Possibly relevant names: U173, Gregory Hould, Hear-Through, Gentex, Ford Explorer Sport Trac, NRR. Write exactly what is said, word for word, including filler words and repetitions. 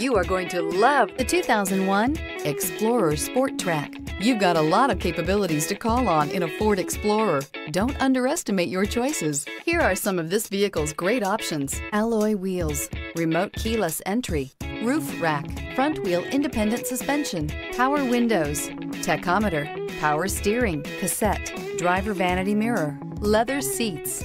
You are going to love the two thousand one Explorer Sport Trac. You've got a lot of capabilities to call on in a Ford Explorer. Don't underestimate your choices. Here are some of this vehicle's great options: alloy wheels, remote keyless entry, roof rack, front wheel independent suspension, power windows, tachometer, power steering, cassette, driver vanity mirror, leather seats.